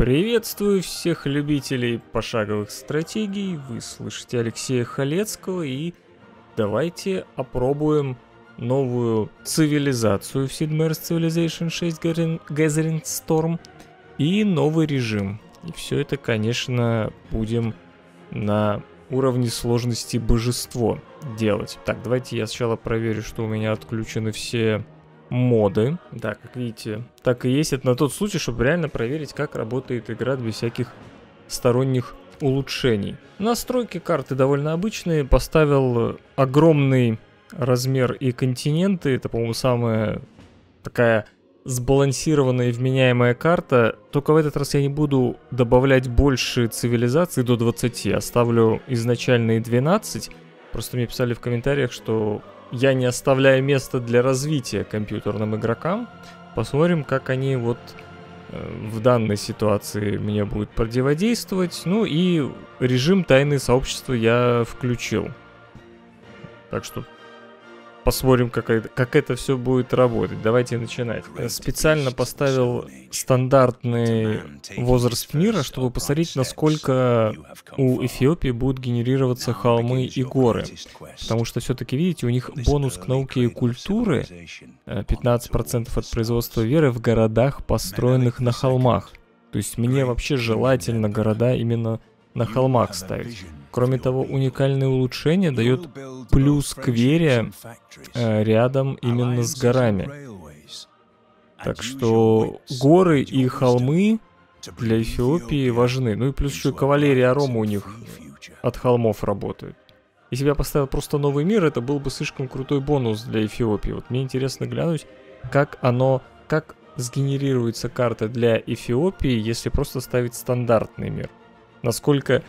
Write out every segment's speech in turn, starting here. Приветствую всех любителей пошаговых стратегий, вы слышите Алексея Халецкого, и давайте опробуем новую цивилизацию в Sid Meier's Civilization VI Gathering Storm и новый режим. И все это, конечно, будем на уровне сложности божество делать. Так, давайте я сначала проверю, что у меня отключены все моды. Да, как видите, так и есть. Это на тот случай, чтобы реально проверить, как работает игра без всяких сторонних улучшений. Настройки карты довольно обычные. Поставил огромный размер и континенты. Это, по-моему, самая такая сбалансированная и вменяемая карта. Только в этот раз я не буду добавлять больше цивилизаций до 20. Оставлю изначальные 12. Просто мне писали в комментариях, что я не оставляю места для развития компьютерным игрокам. Посмотрим, как они вот в данной ситуации мне будут противодействовать. Ну и режим тайные сообщества я включил. Так что посмотрим, как это все будет работать. Давайте начинать. Специально поставил стандартный возраст мира, чтобы посмотреть, насколько у Эфиопии будут генерироваться холмы и горы. Потому что все-таки, видите, у них бонус к науке и культуре 15% от производства веры в городах, построенных на холмах. То есть мне вообще желательно города именно на холмах ставить. Кроме того, уникальное улучшение дает плюс к вере рядом именно с горами. Так что горы и холмы для Эфиопии важны. Ну и плюс еще кавалерия Рома у них от холмов работает. Если бы я поставил просто новый мир, это был бы слишком крутой бонус для Эфиопии. Вот мне интересно глянуть, как сгенерируется карта для Эфиопии, если просто ставить стандартный мир. Насколько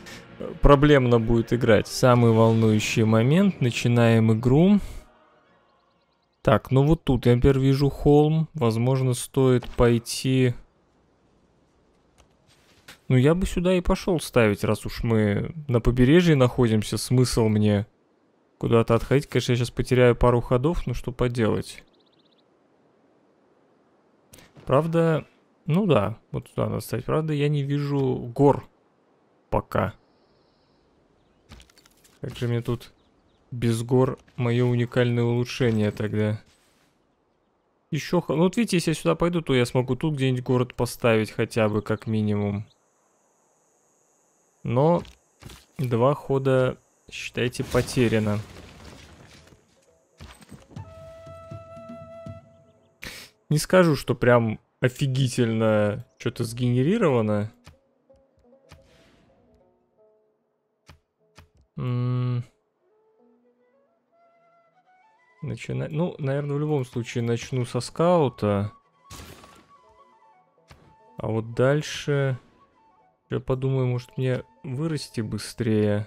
проблемно будет играть. Самый волнующий момент. Начинаем игру. Так, ну вот тут я, например, вижу холм. Возможно, стоит пойти... Ну, я бы сюда и пошел ставить, раз уж мы на побережье находимся. Смысл мне куда-то отходить. Конечно, я сейчас потеряю пару ходов, но что поделать. Правда... Ну да, вот сюда надо ставить. Правда, я не вижу гор пока. Как же мне тут без гор мое уникальное улучшение тогда? Еще... Ну вот видите, если я сюда пойду, то я смогу тут где-нибудь город поставить хотя бы, как минимум. Но два хода, считайте, потеряно. Не скажу, что прям офигительно что-то сгенерировано. Ну, наверное, в любом случае начну со скаута. А вот дальше... Я подумаю, может мне вырасти быстрее.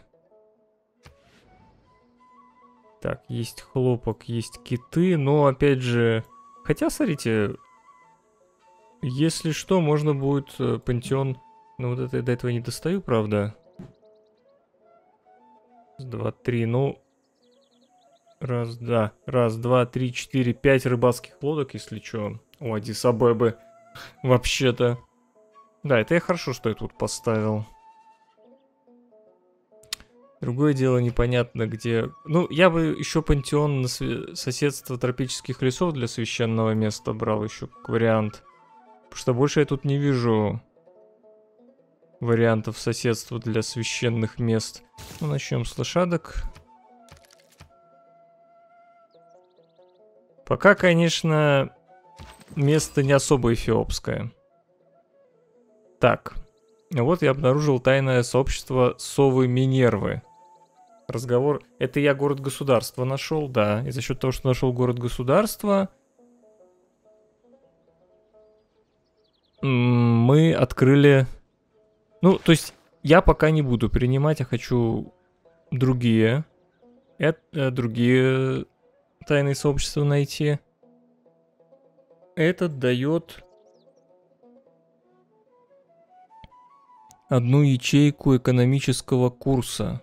Так, есть хлопок, есть киты. Но, опять же... Хотя, смотрите... Если что, можно будет пантеон... Ну, вот это я до этого не достаю, правда? 2, 3, ну... Раз, да. 1, 2, 3, 4, 5 рыбацких лодок, если что. У Аддис-Абебы. Вообще-то. Да, это я хорошо, что я тут поставил. Другое дело, непонятно где... Ну, я бы еще пантеон на соседство тропических лесов для священного места брал еще как вариант. Потому что больше я тут не вижу... вариантов соседства для священных мест. Ну, начнем с лошадок. Пока, конечно, место не особо эфиопское. Так, вот я обнаружил тайное сообщество совы Минервы. Разговор... Это я город-государство нашел, да. И за счет того, что нашел город-государство... Мы открыли... Ну, то есть, я пока не буду принимать, я хочу другие тайные сообщества найти. Это дает одну ячейку экономического курса.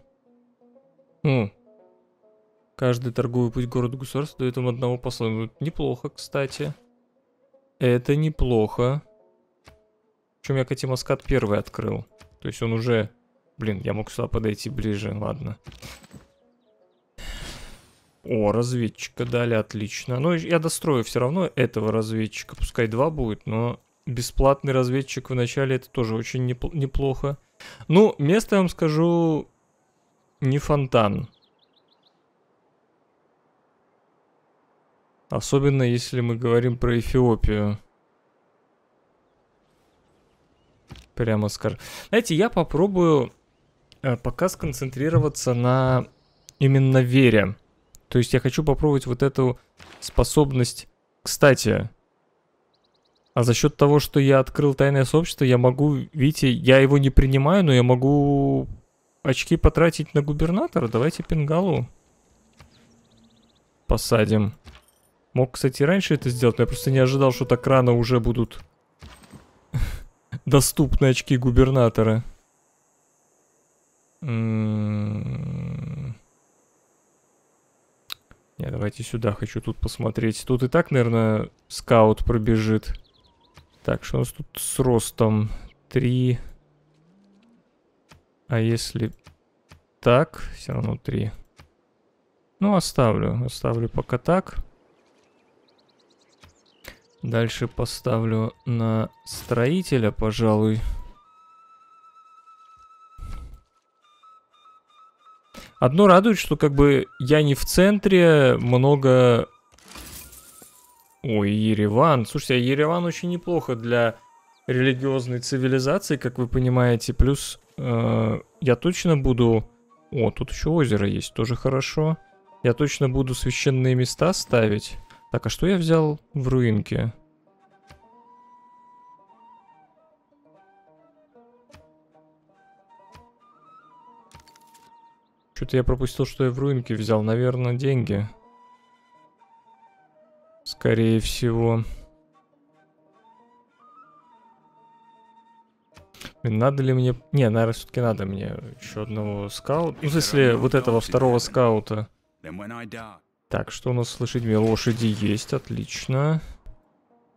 Каждый торговый путь города-государства дает им одного посла. Неплохо, кстати. Это неплохо. Причем я Катимаскат первый открыл. То есть он уже... Блин, я мог сюда подойти ближе, ладно. О, разведчика дали, отлично. Ну, я дострою все равно этого разведчика. Пускай два будет, но бесплатный разведчик в начале это тоже очень неплохо. Ну, место, я вам скажу, не фонтан. Особенно, если мы говорим про Эфиопию. Прямо скажем. Знаете, я попробую пока сконцентрироваться на именно вере. То есть я хочу попробовать вот эту способность. Кстати, а за счет того, что я открыл тайное сообщество, я могу, видите, я его не принимаю, но я могу очки потратить на губернатора. Давайте Пингалу посадим. Мог, кстати, раньше это сделать, но я просто не ожидал, что так рано уже будут доступны очки губернатора. Не, давайте сюда, хочу тут посмотреть. Тут и так, наверное, скаут пробежит. Так, что у нас тут с ростом? 3. А если так, все равно 3. Ну, оставлю пока так. Дальше поставлю на строителя, пожалуй. Одно радует, что как бы я не в центре, много... Ой, Ереван. Слушайте, а Ереван очень неплохо для религиозной цивилизации, как вы понимаете. Плюс я точно буду... О, тут еще озеро есть, тоже хорошо. Я точно буду священные места ставить. Так, а что я взял в руинке? Что-то я пропустил, что я в руинке взял. Наверное, деньги. Скорее всего. Надо ли мне... Не, наверное, все-таки надо мне еще одного скаута. Ну, если вот этого второго скаута. Так, что у нас с лошадьми? Лошади есть, отлично.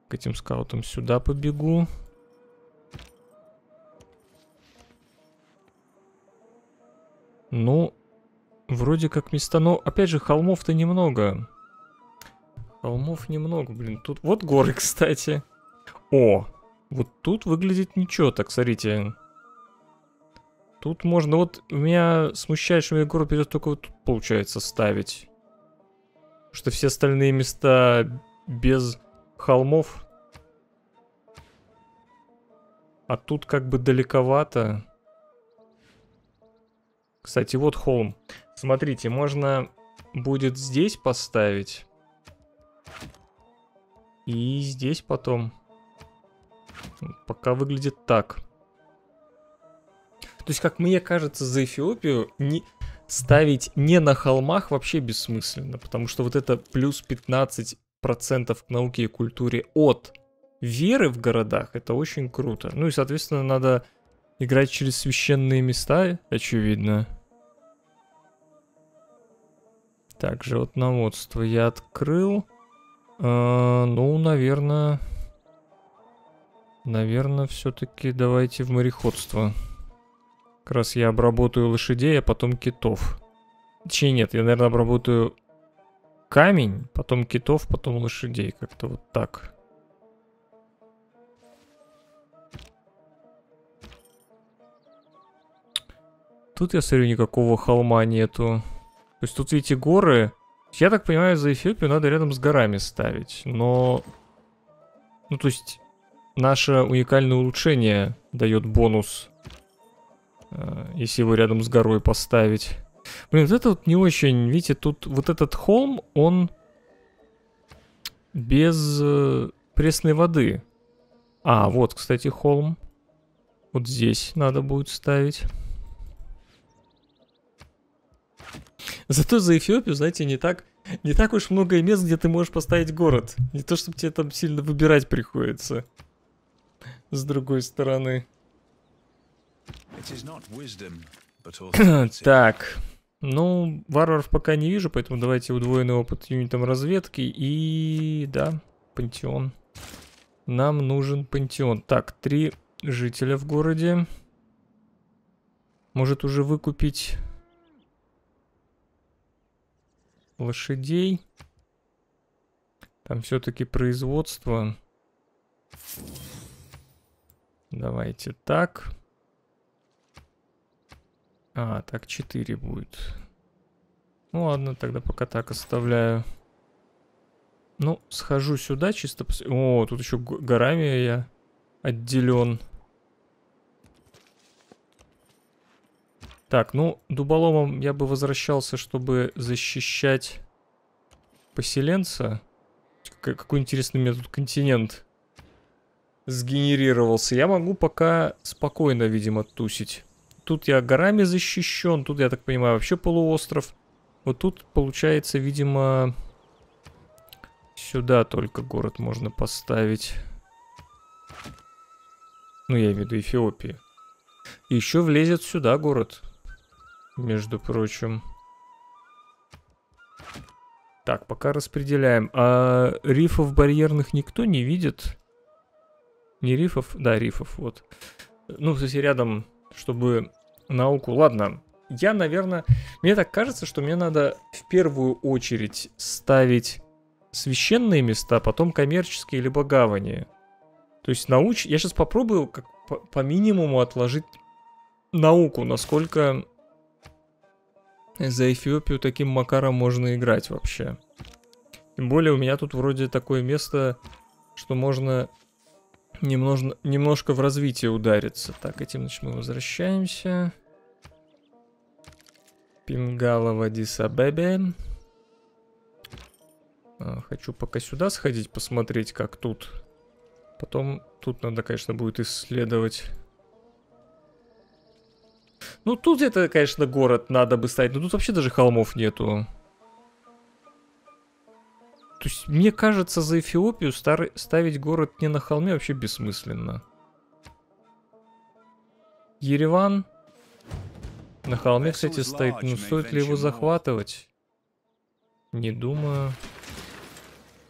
К этим скаутам сюда побегу. Ну... Вроде как места, но опять же холмов-то немного. Холмов немного, блин. Тут вот горы, кстати. О, вот тут выглядит ничего, так, смотрите. Тут можно, вот меня смущает, что мне гору придет только вот тут, получается, ставить. Потому что все остальные места без холмов. А тут как бы далековато. Кстати, вот холм. Смотрите, можно будет здесь поставить. И здесь потом. Пока выглядит так. То есть, как мне кажется, за Эфиопию ставить не на холмах вообще бессмысленно. Потому что вот это плюс 15% к науке и культуре от веры в городах, это очень круто. Ну и, соответственно, надо играть через священные места, очевидно. Так, животноводство я открыл. Ну, наверное... Наверное, все-таки давайте в мореходство. Как раз я обработаю лошадей, а потом китов. Точнее, нет, я, наверное, обработаю камень, потом китов, потом лошадей. Как-то вот так. Тут, я смотрю, никакого холма нету. То есть тут, видите, горы. Я так понимаю, за Эфиопию надо рядом с горами ставить. Но... Ну, то есть, наше уникальное улучшение дает бонус. Если его рядом с горой поставить. Блин, вот это вот не очень... Видите, тут вот этот холм, он... Без пресной воды. А, вот, кстати, холм. Вот здесь надо будет ставить. Зато за Эфиопию, знаете, не так уж много мест, где ты можешь поставить город. Не то, чтобы тебе там сильно выбирать приходится. С другой стороны. Так. Ну, варваров пока не вижу, поэтому давайте удвоенный опыт юнитам разведки. И... да, пантеон. Нам нужен пантеон. Так, 3 жителя в городе. Может уже выкупить лошадей. Там все-таки производство. Давайте так. А, так 4 будет. Ну ладно, тогда пока так оставляю. Ну, схожу сюда чисто... О, тут еще горами я отделен. Так, ну, дуболомом я бы возвращался, чтобы защищать поселенца. Какой интересный метод континент сгенерировался. Я могу пока спокойно, видимо, тусить. Тут я горами защищен, тут, я так понимаю, вообще полуостров. Вот тут, получается, видимо, сюда только город можно поставить. Ну, я имею в виду Эфиопию. И еще влезет сюда город, между прочим. Так, пока распределяем. А рифов барьерных никто не видит? Не рифов? Да, рифов, вот. Ну, кстати, рядом, чтобы науку... Ладно, я, наверное... Мне так кажется, что мне надо в первую очередь ставить священные места, потом коммерческие либо гавани. То есть я сейчас попробую как по минимуму отложить науку, насколько... За Эфиопию таким макаром можно играть вообще. Тем более у меня тут вроде такое место, что можно немножко в развитие удариться. Так, этим значит, мы возвращаемся. Пингала в Аддис-Абебе. Хочу пока сюда сходить, посмотреть, как тут. Потом тут надо, конечно, будет исследовать... Ну, тут это, конечно, город надо бы ставить, но тут вообще даже холмов нету. То есть, мне кажется, за Эфиопию ставить город не на холме вообще бессмысленно. Ереван на холме, кстати, стоит. Ну, стоит ли его захватывать? Не думаю.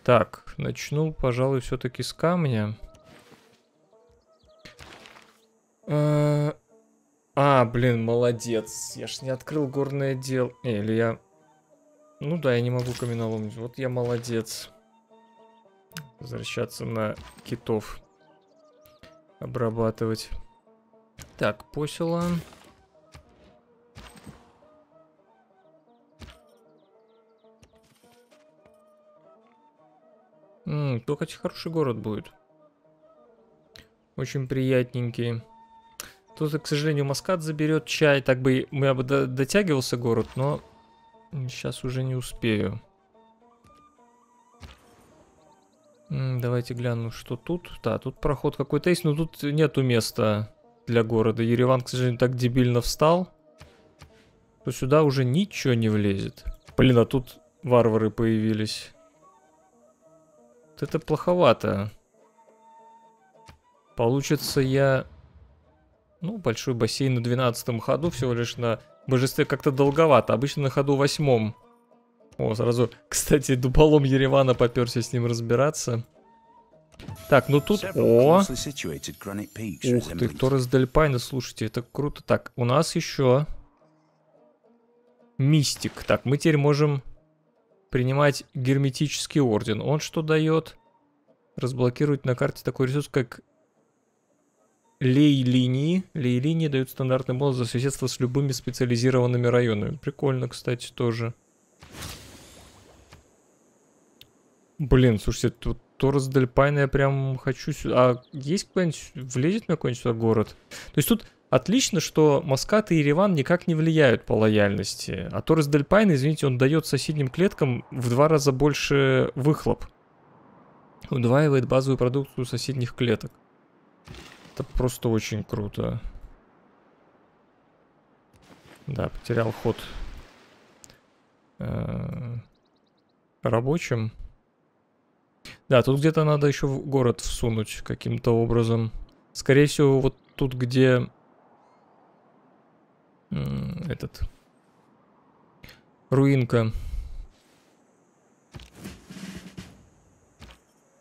Так, начну, пожалуй, все-таки с камня. А, блин, молодец. Я ж не открыл горное дело. Или я... Ну да, я не могу каменоломнить. Вот я молодец. Возвращаться на китов. Обрабатывать. Так, посела. Только хороший город будет. Очень приятненький. Тут, к сожалению, Маскат заберет чай. Так бы я бы дотягивался город, но сейчас уже не успею. Давайте гляну, что тут. Да, тут проход какой-то есть, но тут нету места для города. Ереван, к сожалению, так дебильно встал, что сюда уже ничего не влезет. Блин, а тут варвары появились. Вот это плоховато. Получится я... Ну, большой бассейн на 12-м ходу, всего лишь на божестве как-то долговато. Обычно на ходу 8-м. О, сразу, кстати, дуболом Еревана попёрся с ним разбираться. Так, ну тут... О! Ух ты, Торрес Дель Пайна, слушайте, это круто. Так, у нас еще мистик. Так, мы теперь можем принимать герметический орден. Он что дает? Разблокировать на карте такой ресурс, как... Лей-линии. Лей-линии дают стандартный бонус за соседство с любыми специализированными районами. Прикольно, кстати, тоже. Блин, слушайте, тут Торрес Дель Пайна я прям хочу сюда... А есть какой-нибудь... Влезет на какой-нибудь сюда город? То есть тут отлично, что Маскат и Ереван никак не влияют по лояльности. А Торрес Дель Пайна, извините, он дает соседним клеткам в 2 раза больше выхлоп. Удваивает базовую продукцию соседних клеток. Это просто очень круто. Да, потерял ход рабочим. Да, тут где-то надо еще в город всунуть каким-то образом. Скорее всего, вот тут, где этот руинка.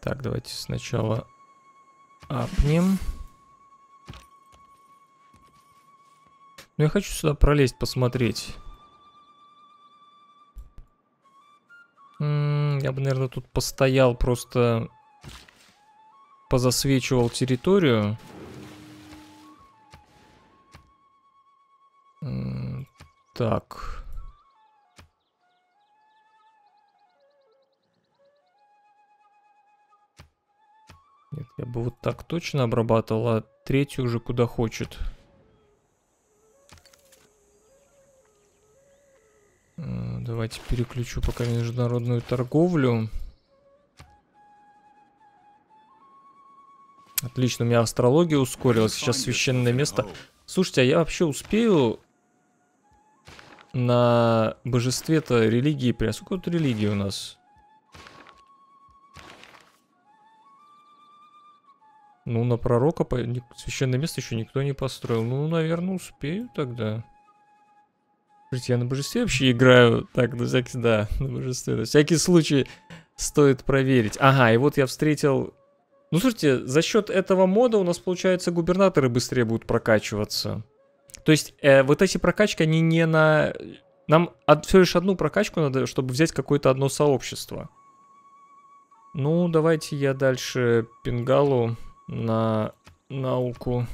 Так, давайте сначала апнем. Но я хочу сюда пролезть, посмотреть. Я бы, наверное, тут постоял, просто позасвечивал территорию. Так. Нет, я бы вот так точно обрабатывал, а третью уже куда хочет. Давайте переключу пока международную торговлю. Отлично, у меня астрология ускорилась. Сейчас священное место. Слушайте, а я вообще успею на божестве-то религии? А сколько тут религии у нас? Ну, на пророка священное место еще никто не построил. Ну, наверное, успею тогда. Я на божестве вообще играю. Так, ну, всякий, да, на божестве. На всякий случай стоит проверить. Ага, и вот я встретил... Ну, слушайте, за счет этого мода у нас, получается, губернаторы быстрее будут прокачиваться. То есть, вот эти прокачки, они не на... Нам всего лишь одну прокачку надо, чтобы взять какое-то одно сообщество. Ну, давайте я дальше пингалу на науку...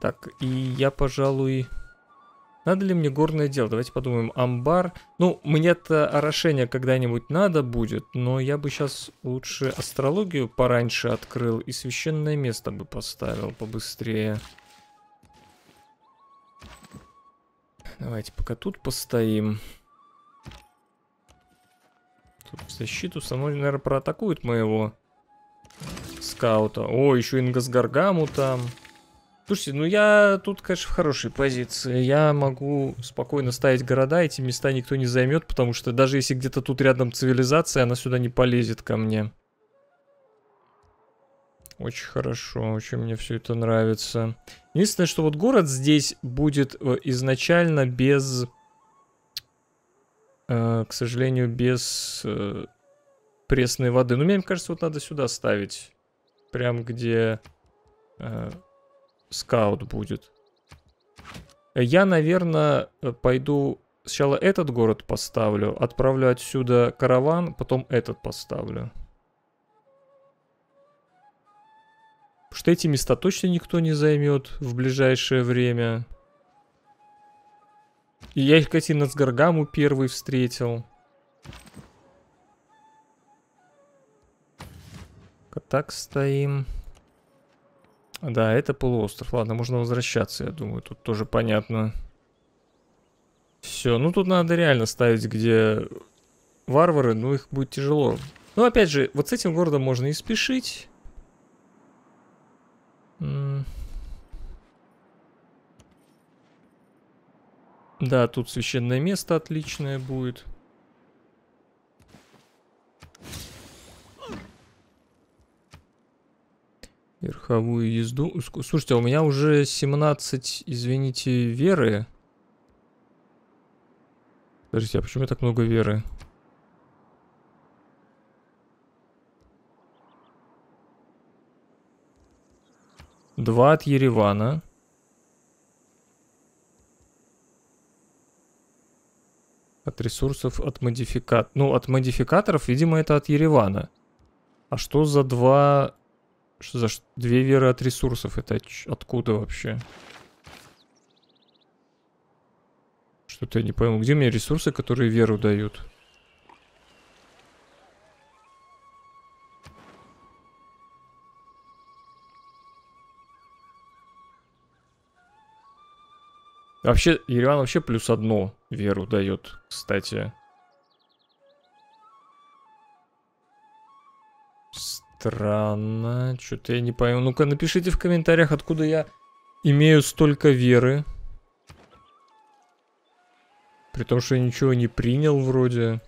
Так, и я, пожалуй... Надо ли мне горное дело? Давайте подумаем. Амбар. Ну, мне-то орошение когда-нибудь надо будет, но я бы сейчас лучше астрологию пораньше открыл и священное место бы поставил побыстрее. Давайте пока тут постоим. Тут в защиту со мной, наверное, проатакуют моего скаута. О, еще Ингасгаргаму там. Слушайте, ну я тут, конечно, в хорошей позиции. Я могу спокойно ставить города, эти места никто не займет, потому что даже если где-то тут рядом цивилизация, она сюда не полезет ко мне. Очень хорошо, очень мне все это нравится. Единственное, что вот город здесь будет изначально без, к сожалению, без пресной воды. Но мне кажется, вот надо сюда ставить. Прям где... скаут будет. Я, наверное, пойду... Сначала этот город поставлю. Отправлю отсюда караван. Потом этот поставлю. Потому что эти места точно никто не займет в ближайшее время. И я Екатеринбург-Гаргаму первый встретил. Так стоим. Да, это полуостров. Ладно, можно возвращаться, я думаю. Тут тоже понятно. Все, ну тут надо реально ставить, где варвары, но их будет тяжело. Ну, опять же, вот с этим городом можно и спешить. Да, тут священное место отличное будет. Верховую езду. Слушайте, а у меня уже 17, извините, веры. Подождите, а почему я так много веры? Два от Еревана. От ресурсов, от модификаторов. Ну, от модификаторов, видимо, это от Еревана. А что за два... Что за две веры от ресурсов? Это откуда вообще? Что-то я не пойму. Где у меня ресурсы, которые веру дают? Вообще, Ереван вообще плюс одну веру дает, кстати. Странно, что-то я не пойму. Ну-ка, напишите в комментариях, откуда я имею столько веры. При том, что я ничего не принял вроде.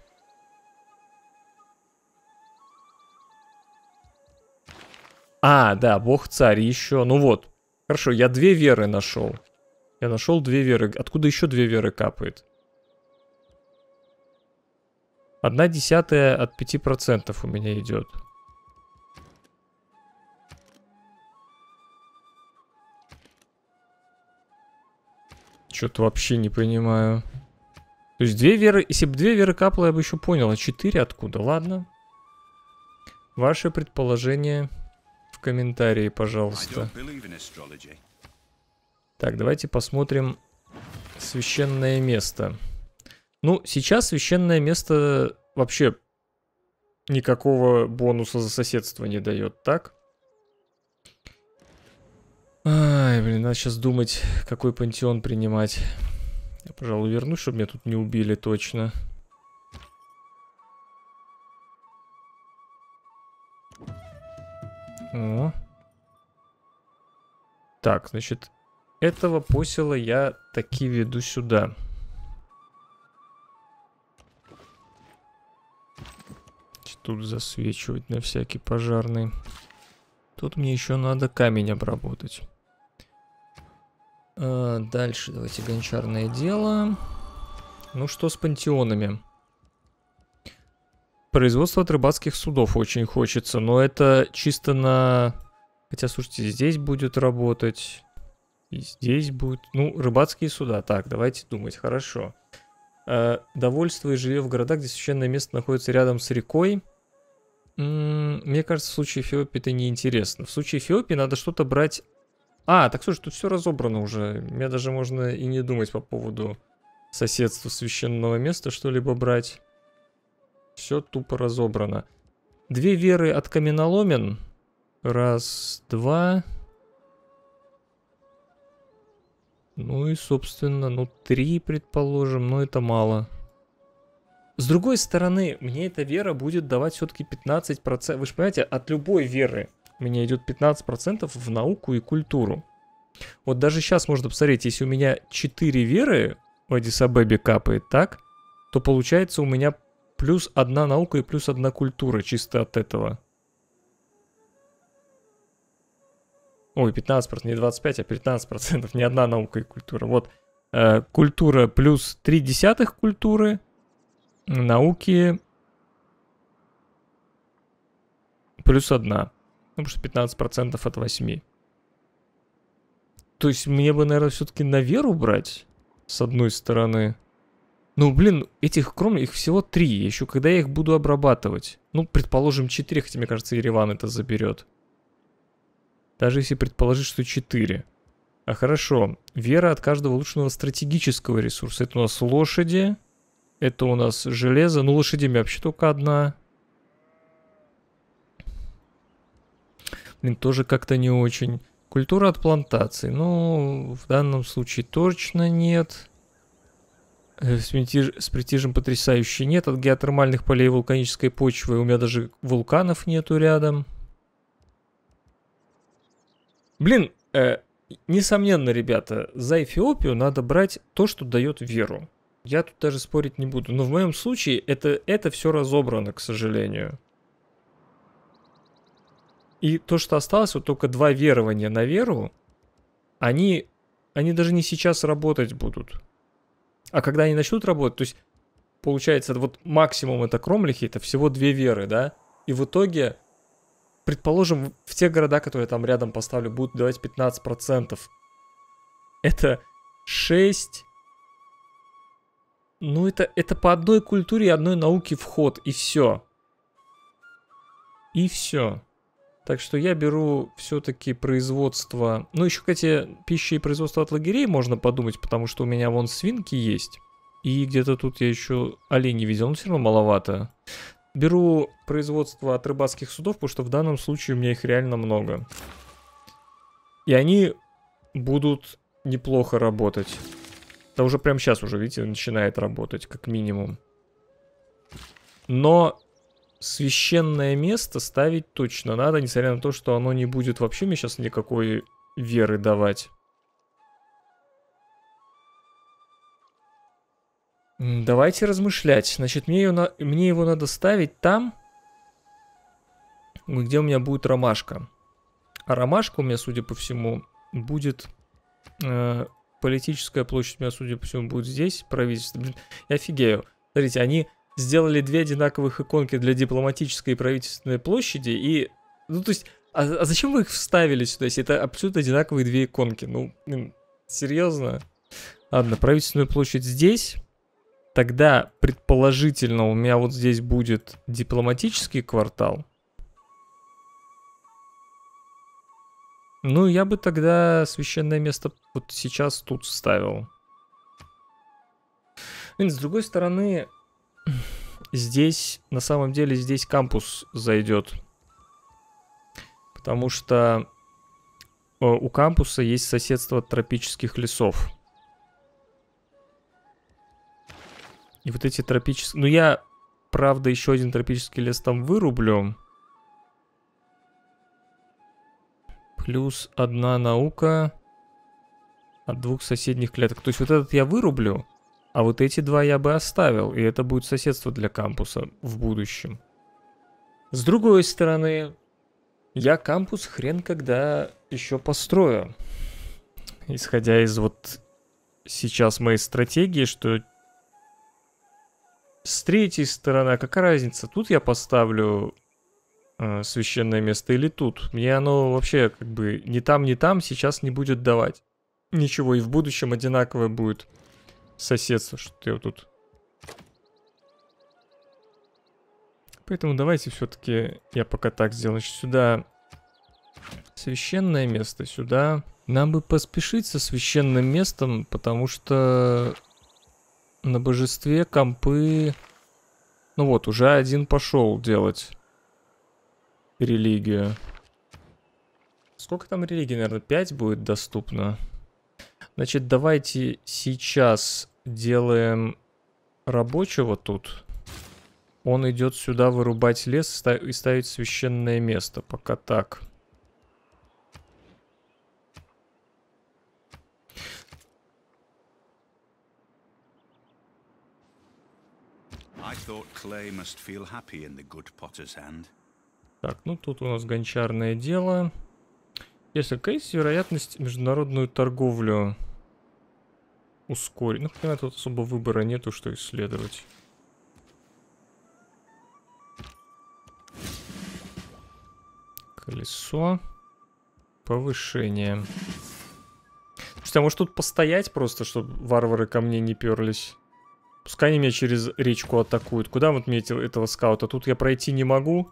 А, да, бог-царь еще. Ну вот. Хорошо, я две веры нашел. Я нашел две веры. Откуда еще две веры капает? 1/10 от 5% у меня идет. Что-то вообще не понимаю. То есть две веры... Если бы две веры капало, я бы еще понял. А четыре откуда? Ладно. Ваше предположение в комментарии, пожалуйста. Так, давайте посмотрим священное место. Ну, сейчас священное место вообще никакого бонуса за соседство не дает, так? Ай, блин, надо сейчас думать, какой пантеон принимать. Я, пожалуй, вернусь, чтобы меня тут не убили точно. О. Так, значит, этого посела я таки веду сюда. Тут засвечивать на всякий пожарный. Тут мне еще надо камень обработать. А дальше давайте гончарное дело. Ну что с пантеонами? Производство от рыбацких судов очень хочется, но это чисто на... Хотя, слушайте, здесь будет работать. И здесь будет... Ну, рыбацкие суда. Так, давайте думать. Хорошо. Довольствуй и живи в городах, где священное место находится рядом с рекой. Мне кажется, в случае Эфиопии это неинтересно. В случае Эфиопии надо что-то брать... А, так слушай, тут все разобрано уже. Мне даже можно и не думать по поводу соседства священного места, что-либо брать. Все тупо разобрано. Две веры от каменоломен. Раз, два. Ну и, собственно, ну три, предположим, но это мало. С другой стороны, мне эта вера будет давать все-таки 15%. Вы же понимаете, от любой веры мне идет 15% в науку и культуру. Вот даже сейчас можно посмотреть, если у меня 4 веры в Аддис-Абебе капает, так, то получается у меня плюс 1 наука и плюс 1 культура чисто от этого. Ой, 15%, не 25, а 15%, не одна наука и культура. Вот культура плюс 0,3 культуры, науки плюс 1. Ну, потому что 15% от 8. То есть мне бы, наверное, все-таки на веру брать, с одной стороны. Ну, блин, этих кром, их всего 3, еще когда я их буду обрабатывать. Ну, предположим, 4, хотя, мне кажется, Ереван это заберет. Даже если предположить, что 4. А хорошо. Вера от каждого улучшенного стратегического ресурса. Это у нас лошади. Это у нас железо. Ну, лошади вообще только 1. Блин, тоже как-то не очень. Культура от плантаций. Ну, в данном случае точно нет. С престижем потрясающе нет. От геотермальных полей и вулканической почвы. У меня даже вулканов нету рядом. Блин, несомненно, ребята, за Эфиопию надо брать то, что дает веру. Я тут даже спорить не буду. Но в моем случае это все разобрано, к сожалению. И то, что осталось, вот только 2 верования на веру, они даже не сейчас работать будут. А когда они начнут работать, то есть, получается, вот максимум это кромлихи, это всего 2 веры, да? И в итоге... Предположим, в те города, которые я там рядом поставлю, будут давать 15%. Это 6. Ну, это по одной культуре и одной науке вход. И все. И все. Так что я беру все-таки производство. Ну, еще, кстати, пища и производство от лагерей можно подумать, потому что у меня вон свинки есть. И где-то тут я еще оленей видел, но все равно маловато. Беру производство от рыбацких судов, потому что в данном случае у меня их реально много. И они будут неплохо работать. Да уже прямо сейчас уже, видите, начинает работать, как минимум. Но священное место ставить точно надо, несмотря на то, что оно не будет вообще мне сейчас никакой веры давать. Давайте размышлять. Значит, мне его надо ставить там, где у меня будет ромашка. А ромашка у меня, судя по всему, будет... политическая площадь у меня, судя по всему, будет здесь. Правительство. Блин, я офигею. Смотрите, они сделали 2 одинаковых иконки для дипломатической и правительственной площади. И... Ну, то есть... А зачем вы их вставили сюда, если это абсолютно одинаковые 2 иконки? Ну, блин, серьезно? Ладно, правительственную площадь здесь. Тогда, предположительно, у меня вот здесь будет дипломатический квартал. Ну, я бы тогда священное место вот сейчас тут вставил. И, с другой стороны, здесь, на самом деле, здесь кампус зайдет. Потому что у кампуса есть соседство тропических лесов. И вот эти тропические... Ну, я, правда, еще один тропический лес там вырублю. Плюс одна наука от двух соседних клеток. То есть вот этот я вырублю, а вот эти два я бы оставил. И это будет соседство для кампуса в будущем. С другой стороны, я кампус хрен когда еще построю. Исходя из вот сейчас моей стратегии, что... С третьей стороны, какая разница, тут я поставлю священное место или тут? Мне оно вообще как бы ни там сейчас не будет давать ничего. И в будущем одинаковое будет соседство, что я тут. Поэтому давайте все-таки я пока так сделаю. Значит, сюда священное место, сюда. Нам бы поспешить со священным местом, потому что... На божестве компы... Ну вот, уже один пошел делать религию. Сколько там религий? Наверное, 5 будет доступно. Значит, давайте сейчас делаем рабочего тут. Он идет сюда вырубать лес и ставить священное место. Пока так. Так, ну тут у нас гончарное дело. Если кейс, вероятность международную торговлю ускорить. Ну, понимаю, тут особо выбора нету, что исследовать. Колесо. Повышение. Слушайте, а может тут постоять просто, чтобы варвары ко мне не перлись? Пускай они меня через речку атакуют. Куда вот мне этого скаута? Тут я пройти не могу.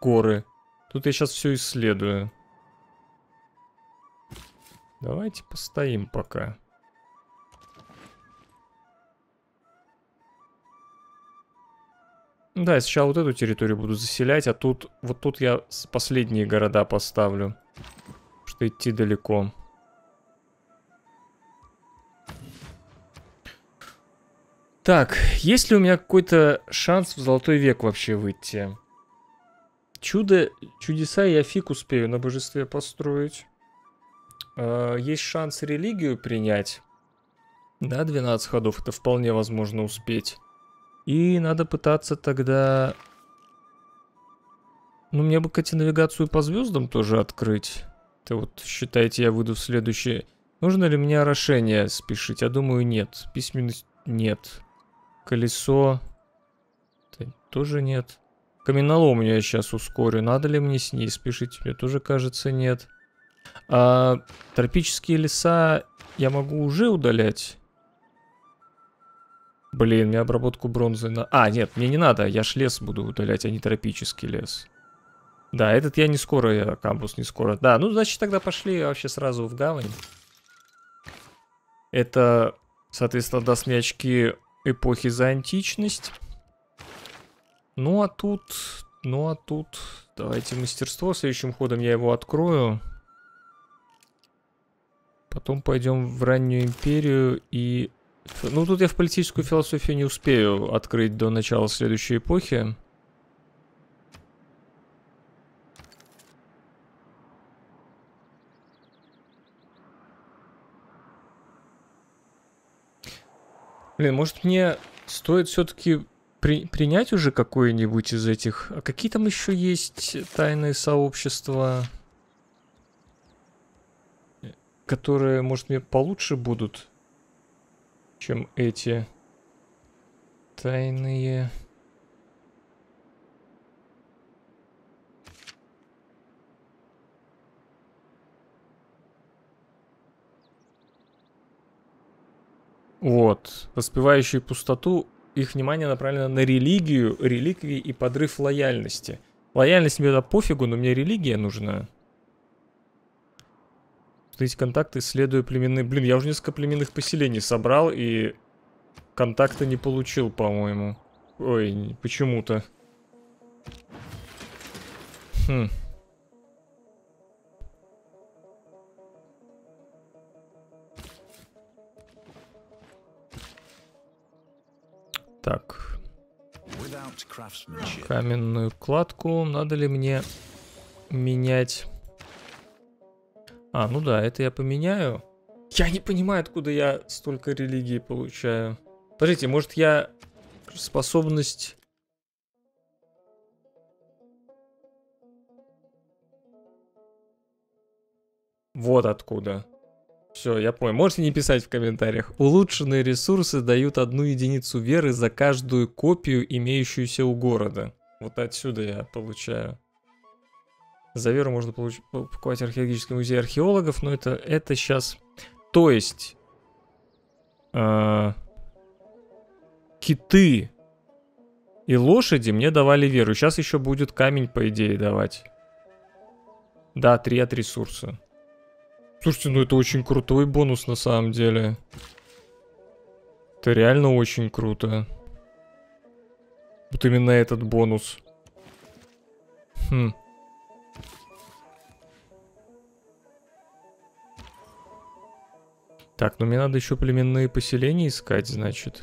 Горы. Тут я сейчас все исследую. Давайте постоим пока. Да, я сначала вот эту территорию буду заселять, а тут... Вот тут я последние города поставлю. Потому что идти далеко. Так, есть ли у меня какой-то шанс в золотой век вообще выйти? Чудо, чудеса я фиг успею на божестве построить. Есть шанс религию принять. Да, 12 ходов, это вполне возможно успеть. И надо пытаться тогда... Ну, мне бы, кстати, навигацию по звездам тоже открыть. Это вот, считайте, я выйду в следующее. Нужно ли мне орошение спешить? Я думаю, нет. Письменность нет. Колесо тоже нет. Каменолом я сейчас ускорю. Надо ли мне с ней спешить? Мне тоже кажется, нет. А тропические леса я могу уже удалять? Блин, мне обработку бронзы... А, нет, мне не надо. Я ж лес буду удалять, а не тропический лес. Да, этот я не скоро, я кампус не скоро. Да, ну значит тогда пошли вообще сразу в гавань. Это... Соответственно, даст мне очки эпохи за античность. Ну а тут... Давайте мастерство. Следующим ходом я его открою. Потом пойдем в раннюю империю и... Ну тут я в политическую философию не успею открыть до начала следующей эпохи. Блин, может мне стоит все-таки принять уже какое-нибудь из этих... А какие там еще есть тайные сообщества, которые, может, мне получше будут, чем эти тайные... Вот. Воспевающие пустоту, их внимание направлено на религию, реликвии и подрыв лояльности. Лояльность мне пофигу, но мне религия нужна. Установить контакты, исследуя племенные... Блин, я уже несколько племенных поселений собрал и контакты не получил, по-моему. Ой, почему-то. Хм. Так. Каменную кладку. Надо ли мне менять? А, ну да, это я поменяю. Я не понимаю, откуда я столько религии получаю. Подождите, может я способность... Вот откуда. Все, я понял. Можете не писать в комментариях. Улучшенные ресурсы дают 1 единицу веры за каждую копию, имеющуюся у города. Вот отсюда я получаю. За веру можно покупать археологический музей археологов, но это сейчас... То есть... Киты и лошади мне давали веру. Сейчас еще будет камень, по идее, давать. Да, 3 от ресурса. Слушайте, ну это очень крутой бонус на самом деле. Это реально очень круто. Вот именно этот бонус. Хм. Так, ну мне надо еще племенные поселения искать, значит.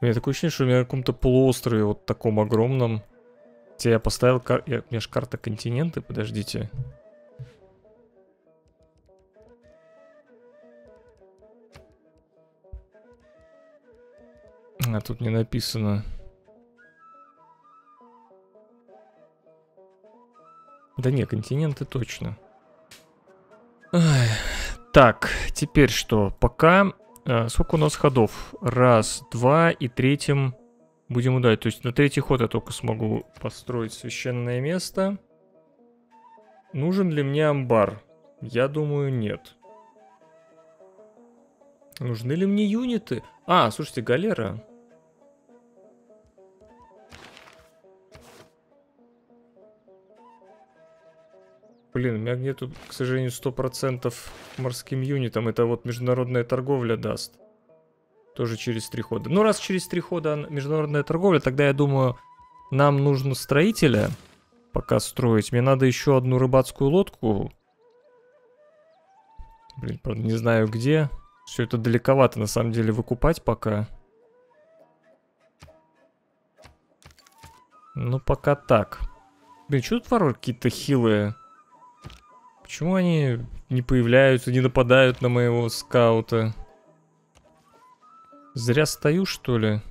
У меня такое ощущение, что у меня на каком-то полуострове вот таком огромном. Где я поставил... У меня же карта континента, подождите. А тут не написано. Да не, континенты точно. Ой. Так, теперь что? Пока... Сколько у нас ходов? 1, 2 и третьим будем ударить. То есть на третий ход я только смогу построить священное место. Нужен ли мне амбар? Я думаю, нет. Нужны ли мне юниты? А, слушайте, галера. Блин, у меня нету, к сожалению, 100% морским юнитам. Это вот международная торговля даст. Тоже через 3 хода. Ну, раз через 3 хода международная торговля, тогда, я думаю, нам нужно строителя пока строить. Мне надо еще одну рыбацкую лодку. Блин, правда, не знаю где. Все это далековато, на самом деле, выкупать пока. Ну, пока так. Блин, что тут варвары какие-то хилые? Почему они не появляются, не нападают на моего скаута? Зря стою, что ли?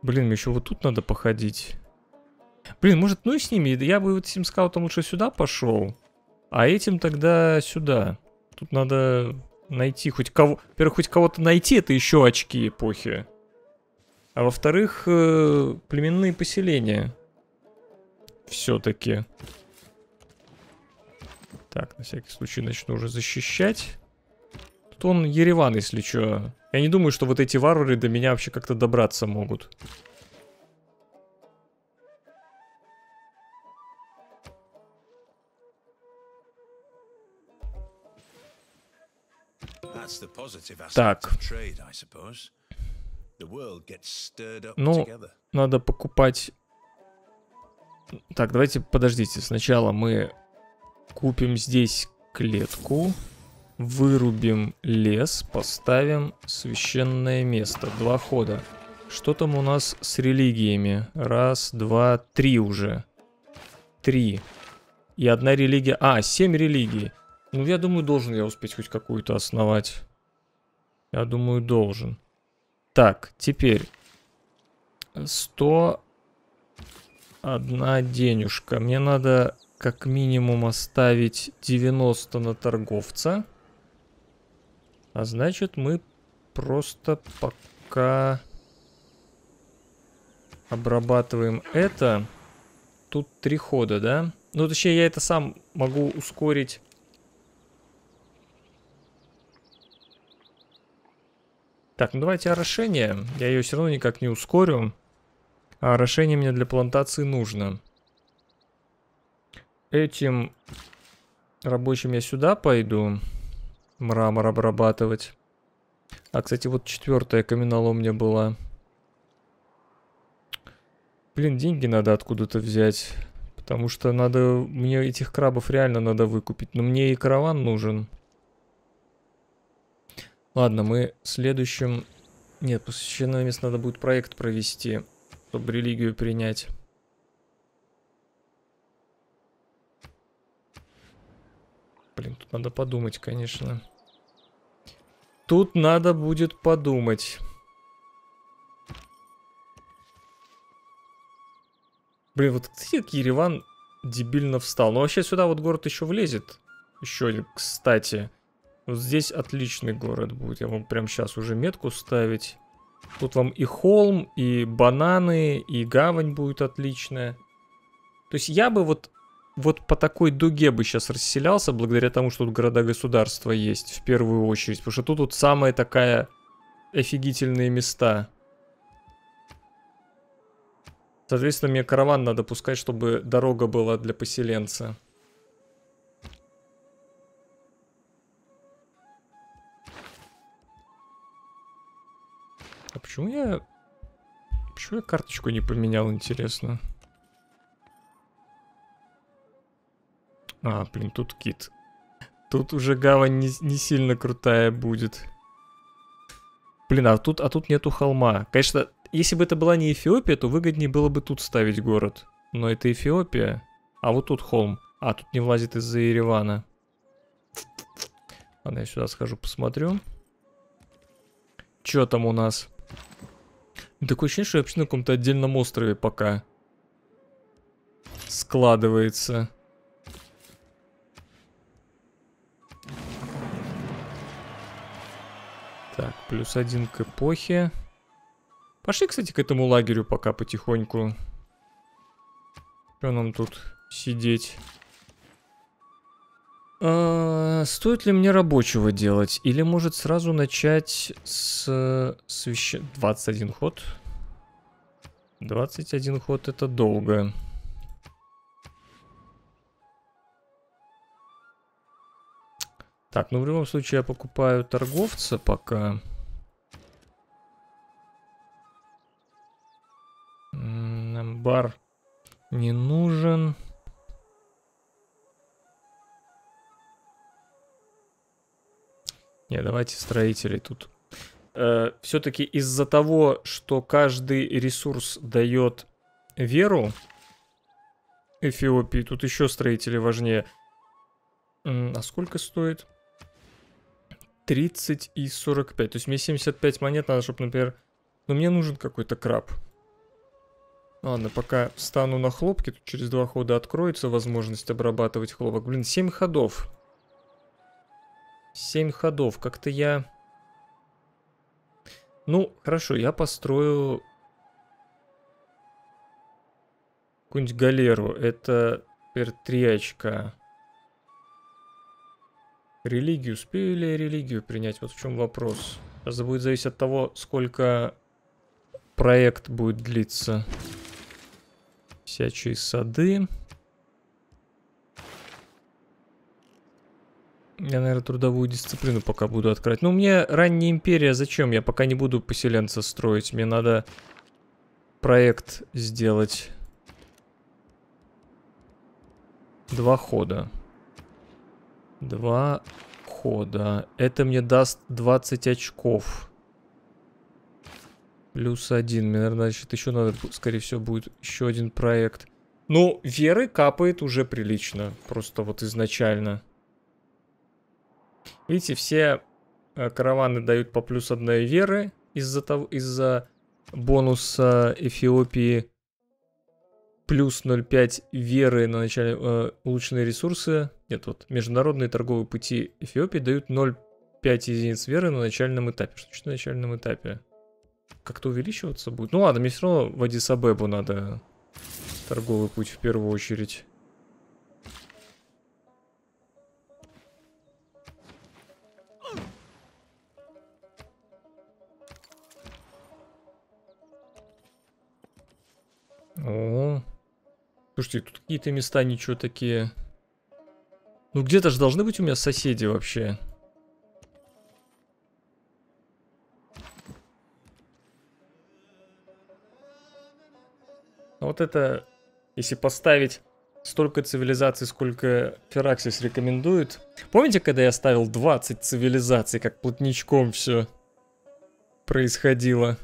Блин, мне еще вот тут надо походить. Блин, может, ну и с ними. Я бы вот этим скаутом лучше сюда пошел. А этим тогда сюда. Тут надо найти хоть кого... Во-первых, хоть кого-то найти, это еще очки эпохи. А во-вторых, племенные поселения. Все-таки. Так, на всякий случай начну уже защищать. Тут он Ереван, если что. Я не думаю, что вот эти варвары до меня вообще как-то добраться могут. Так. Ну, надо покупать... Так, давайте, подождите. Сначала мы купим здесь клетку. Вырубим лес. Поставим священное место. 2 хода. Что там у нас с религиями? 1, 2, 3 уже. 3. И 1 религия... А, 7 религий. Ну, я думаю, должен я успеть хоть какую-то основать. Я думаю, должен. Так, теперь. 101 денежка. Мне надо как минимум оставить 90 на торговца. А значит, мы просто пока обрабатываем это. Тут 3 хода, да? Ну, точнее, я это сам могу ускорить Так, ну давайте орошение. Я ее все равно никак не ускорю. А орошение мне для плантации нужно. Этим рабочим я сюда пойду. Мрамор обрабатывать. А, кстати, вот 4-я каменоломня была. Блин, деньги надо откуда-то взять. Потому что надо... Мне этих крабов реально надо выкупить. Но мне и караван нужен. Ладно, мы следующим... Нет, по священному месту надо будет проект провести, чтобы религию принять. Блин, тут надо подумать, конечно. Тут надо будет подумать. Блин, вот как Ереван дебильно встал. Но вообще сюда вот город еще влезет. Еще, кстати... Вот здесь отличный город будет. Я вам прямо сейчас уже метку ставить. Тут вам и холм, и бананы, и гавань будет отличная. То есть я бы вот по такой дуге бы сейчас расселялся, благодаря тому, что тут города-государства есть в первую очередь. Потому что тут вот самые такая офигительные места. Соответственно, мне караван надо пускать, чтобы дорога была для поселенца. Почему я карточку не поменял, интересно? А, блин, тут кит. Тут уже гавань не сильно крутая будет. Блин, а тут нету холма. Конечно, если бы это была не Эфиопия, то выгоднее было бы тут ставить город. Но это Эфиопия. А вот тут холм. А, тут не влазит из-за Еревана. Ладно, я сюда схожу, посмотрю. Чё там у нас? Такое ощущение, что я вообще на каком-то отдельном острове пока складывается. Так, +1 к эпохе. Пошли, кстати, к этому лагерю пока потихоньку. Что нам тут сидеть? Стоит ли мне рабочего делать? Или может сразу начать с священного... 21 ход. 21 ход это долго. Так, ну в любом случае я покупаю торговца пока. Нам бар не нужен. Не, давайте строителей тут. Все-таки из-за того, что каждый ресурс дает веру Эфиопии, тут еще строители важнее. А сколько стоит? 30 и 45. То есть мне 75 монет надо, чтобы, например... Ну, мне нужен какой-то краб. Ладно, пока встану на хлопки. Тут через 2 хода откроется возможность обрабатывать хлопок. Блин, 7 ходов. 7 ходов, как-то я... Ну, хорошо, я построю какую-нибудь галеру. Это теперь 3 очка. Религию, успею ли я религию принять? Вот в чем вопрос. Это будет зависеть от того, сколько проект будет длиться. Всячие сады. Я, наверное, трудовую дисциплину пока буду открывать. Но мне ранняя империя зачем? Я пока не буду поселенца строить. Мне надо проект сделать. 2 хода. 2 хода. Это мне даст 20 очков. +1. Мне, наверное, значит, еще надо, скорее всего, будет еще один проект. Ну, веры капает уже прилично. Просто вот изначально. Видите, все караваны дают по +1 веры из-за бонуса Эфиопии. Плюс 0,5 веры на начале улучшенные ресурсы. Нет, вот международные торговые пути Эфиопии дают 0,5 единиц веры на начальном этапе. Что значит на начальном этапе? Как-то увеличиваться будет. Ну ладно, мне все равно в Аддис-Абебу надо торговый путь в первую очередь. Слушайте, тут какие-то места ничего такие. Ну где-то же должны быть у меня соседи вообще. А вот это, если поставить столько цивилизаций, сколько Фераксис рекомендует. Помните, когда я ставил 20 цивилизаций, как плотничком все происходило?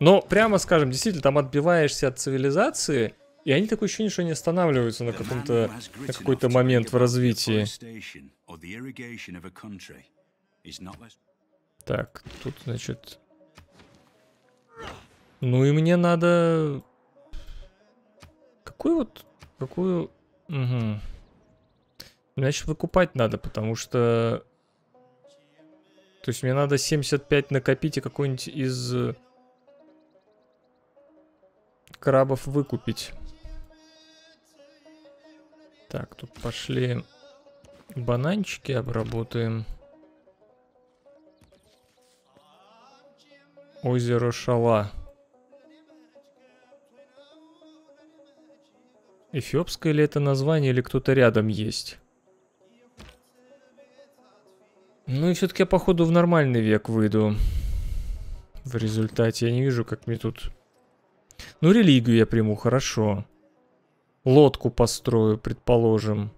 Но, прямо скажем, действительно, там отбиваешься от цивилизации, и они такое ощущение, что они останавливаются на какой-то момент в развитии. Так, тут, значит... Ну и мне надо... Какую... Угу. Значит, выкупать надо, потому что... То есть мне надо 75 накопить и какой-нибудь из... крабов выкупить. Так, тут пошли бананчики обработаем. Озеро Шала. Эфиопское ли это название, или кто-то рядом есть? Ну и все-таки я, походу, в нормальный век выйду. В результате я не вижу, как мне тут... Ну, религию я приму, хорошо. Лодку построю, предположим.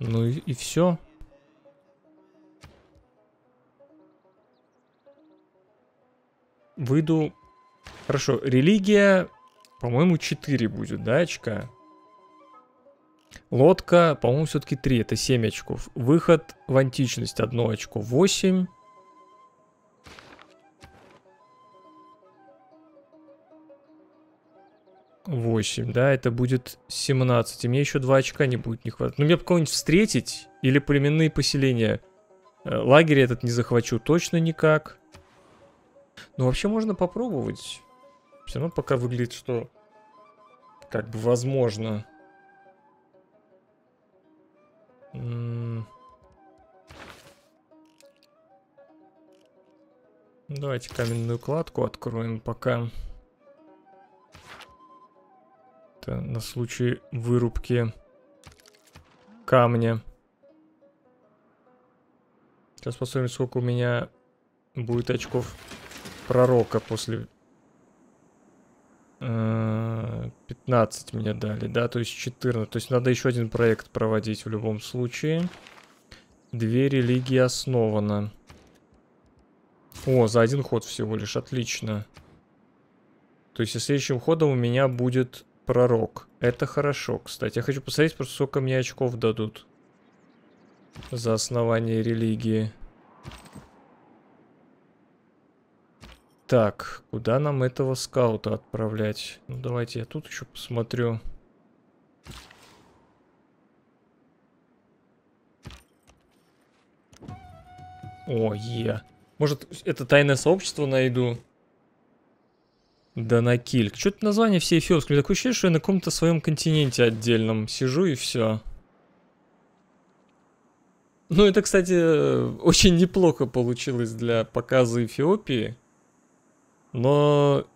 Ну и все. Выйду... Хорошо, религия... По-моему, 4 будет, да, очка? Лодка, по-моему, все-таки 3, это 7 очков. Выход в античность, 1 очко, 8. Да, это будет 17. И мне еще 2 очка не будет не хватать. Но мне кого-нибудь встретить или племенные поселения. Лагерь этот не захвачу точно никак. Ну, вообще можно попробовать... Все равно пока выглядит, что как бы возможно. Давайте каменную кладку откроем пока. Это на случай вырубки камня. Сейчас посмотрим, сколько у меня будет очков пророка после... 15 мне дали, да, то есть 14. То есть надо еще один проект проводить в любом случае. 2 религии основано. О, за 1 ход всего лишь, отлично. То есть и следующим ходом у меня будет пророк. Это хорошо, кстати. Я хочу посмотреть просто, сколько мне очков дадут за основание религии. Так, куда нам этого скаута отправлять? Ну, давайте я тут еще посмотрю. О, е. Может, это тайное сообщество найду? Да на кильк. Что-то название все эфиопские. Такое ощущение, что я на каком-то своем континенте отдельном сижу и все. Ну, это, кстати, очень неплохо получилось для показа Эфиопии. Но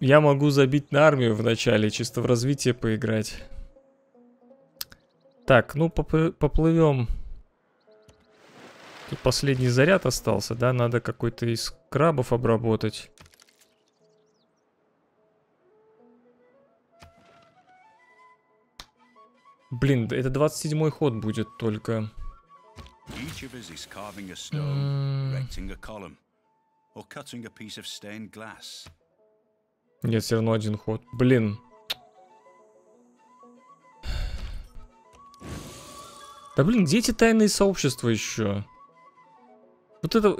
я могу забить на армию в начале, чисто в развитие поиграть. Так, ну поплывем. Тут последний заряд остался, да? Надо какой-то из крабов обработать. Блин, это 27-й ход будет только. Нет, все равно 1 ход. Блин. Да блин, где эти тайные сообщества еще? Вот это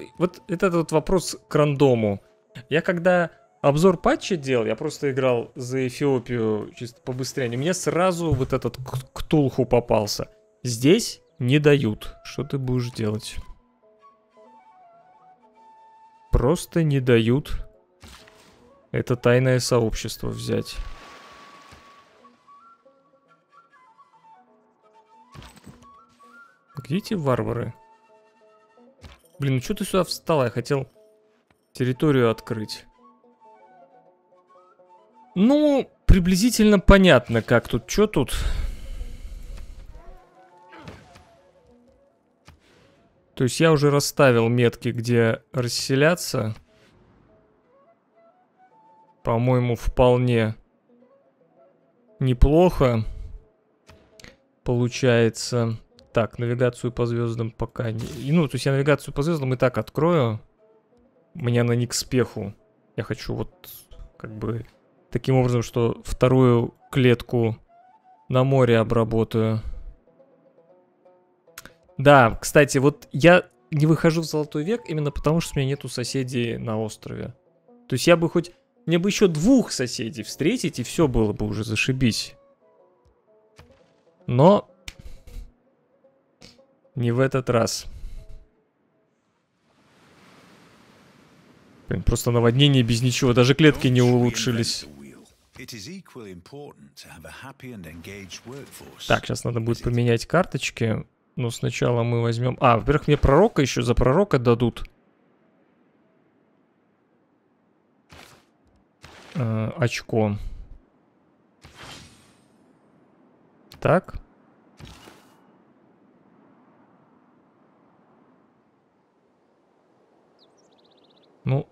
вот вопрос к рандому. Я когда обзор патча делал, я просто играл за Эфиопию чисто побыстрее. И мне сразу вот этот Ктулху попался. Здесь не дают. Что ты будешь делать? Просто не дают это тайное сообщество взять. Где эти варвары? Блин, ну что ты сюда встала? Я хотел территорию открыть. Ну, приблизительно понятно, как тут, что тут. То есть я уже расставил метки, где расселяться. По-моему, вполне неплохо получается. Так, навигацию по звездам пока не... Ну, то есть я навигацию по звездам и так открою. Мне она не к спеху. Я хочу вот как бы таким образом, что вторую клетку на море обработаю. Да, кстати, вот я не выхожу в Золотой век именно потому, что у меня нету соседей на острове. То есть я бы хоть... Мне бы еще двух соседей встретить, и все было бы уже зашибись. Но... Не в этот раз. Блин, просто наводнение без ничего. Даже клетки не улучшились. Так, сейчас надо будет поменять карточки. Но сначала мы возьмем... А, во-первых, мне пророка еще за пророка дадут. Очко. Так. Ну,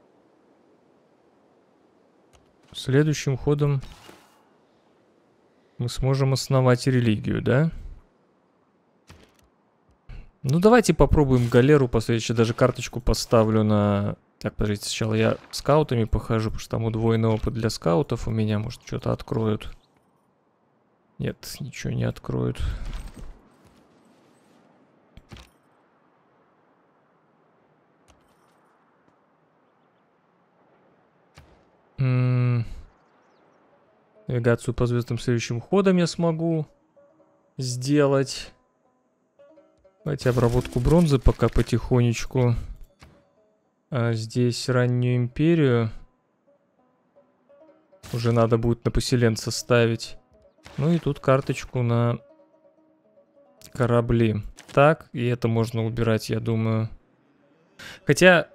следующим ходом мы сможем основать религию, да? Ну, давайте попробуем галеру поставить. Еще даже карточку поставлю на... Так, подождите, сначала я скаутами похожу, потому что там удвоенный опыт для скаутов у меня. Может, что-то откроют. Нет, ничего не откроют. Навигацию по звездам следующим ходом я смогу сделать. Давайте обработку бронзы пока потихонечку. А здесь раннюю империю. Уже надо будет на поселенца ставить. Ну и тут карточку на корабли. Так, и это можно убирать, я думаю. Хотя...